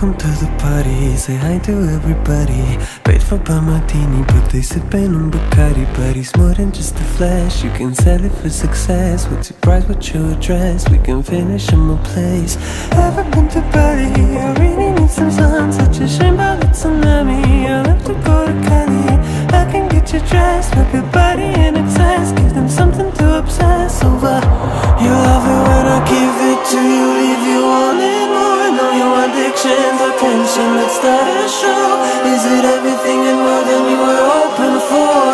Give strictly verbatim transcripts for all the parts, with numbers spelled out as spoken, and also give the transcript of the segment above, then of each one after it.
welcome to the party. Say hi to everybody. Paid for by martini, but they sipping on Bacardi. But it's more than just a flash. You can sell it for success. What's your price? What's your address? We can finish in my place. Haven't been to Bali. I really need some sun. Such a shame about the tsunami. I love to go to Cali. I can get you dressed, wrap your body in excess. Give them something to obsess over. You love it when I give it to you, leave you on it. Addictions, attention, let's start a show. Is it everything and more than we were hoping for?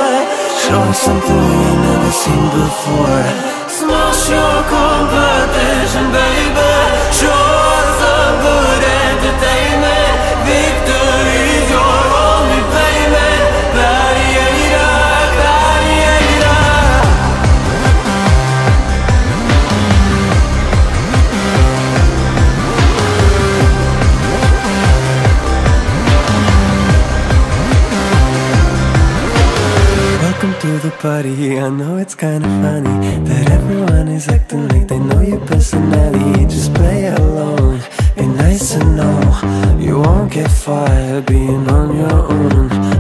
Show me something we've never seen before. Smash your competition, baby. Show us some good entertainment. Victory is your only payment. Gladiator, gladiator. To the party, I know it's kinda funny that everyone is acting like they know your personality. Just play along, be nice and know you won't get fired being on your own.